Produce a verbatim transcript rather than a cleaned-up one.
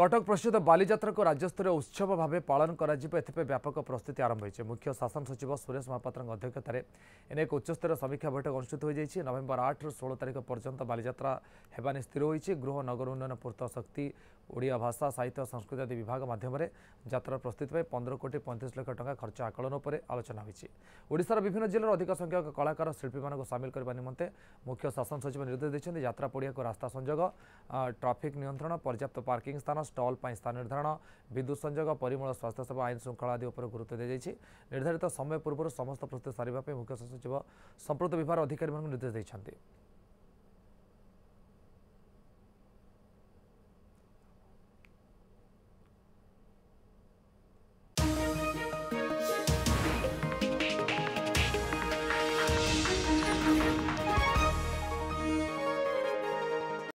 कटक प्रसिद्ध बालीजात्रा को राज्यस्तर उत्सव भाव पालन कर व्यापक प्रस्तुति आरंभ होती है। मुख्य शासन सचिव सुरेश महापात्र अध्यक्षतार एने एक उच्चस्तर समीक्षा बैठक अनुषित हो नवेम्बर आठ रु षोल तारिख पर्यंत बालीजात्रा होने स्थिर होती। गृह नगर उन्नयन पूर्त शक्ति ओडिया भाषा साहित्य संस्कृति आदि विभाग मध्यम जात्रा प्रस्तुति में पंद्रह कोटी पैंतीस लाख टंका खर्च आकलन पर आलोचना होशार विभिन्न जिलार अधिक संख्यक कलाकार शिल्पी मानक सामिल करने निम्ते मुख्य शासन सचिव निर्देश देते। यात्रा पड़िया को रास्ता संजोग ट्राफिक नियंत्रण पर्याप्त पार्किंग स्थान स्टॉल पर स्थान निर्धारण विद्युत संजोग परिमल स्वास्थ्य सेवा आईन श्रृंखला आदि उपर गुरुत्व दी जाएगी। निर्धारित समय पूर्व समस्त प्रस्तुति सारे मुख्य सचिव संप्रत विभाग अधिकारी निर्देश देते।